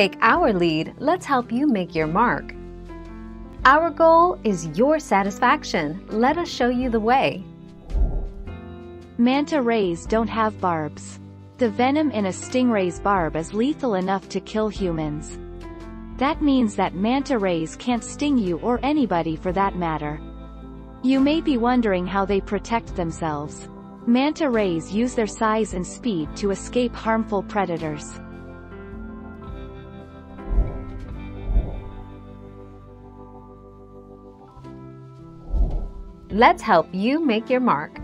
Take our lead, let's help you make your mark. Our goal is your satisfaction. Let us show you the way. Manta rays don't have barbs. The venom in a stingray's barb is lethal enough to kill humans. That means that manta rays can't sting you or anybody for that matter. You may be wondering how they protect themselves. Manta rays use their size and speed to escape harmful predators. Let's help you make your mark.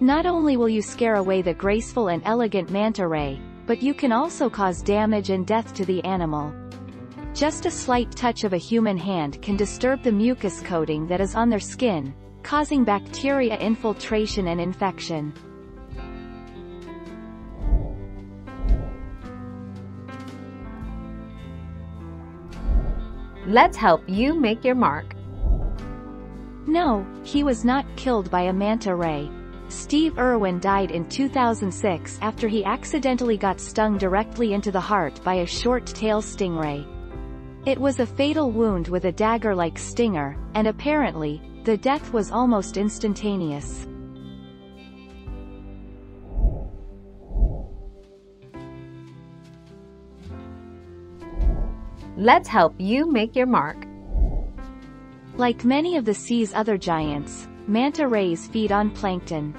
Not only will you scare away the graceful and elegant manta ray, but you can also cause damage and death to the animal. Just a slight touch of a human hand can disturb the mucus coating that is on their skin, causing bacteria infiltration and infection. Let's help you make your mark. No, he was not killed by a manta ray. Steve Irwin died in 2006 after he accidentally got stung directly into the heart by a short-tailed stingray. It was a fatal wound with a dagger-like stinger, and apparently, the death was almost instantaneous. Let's help you make your mark. Like many of the sea's other giants, manta rays feed on plankton.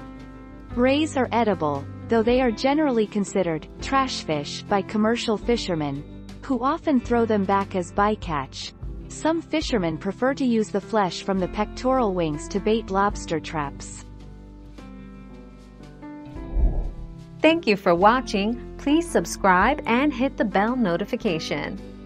Rays are edible, though they are generally considered trash fish by commercial fishermen, who often throw them back as bycatch. Some fishermen prefer to use the flesh from the pectoral wings to bait lobster traps. Thank you for watching. Please subscribe and hit the bell notification.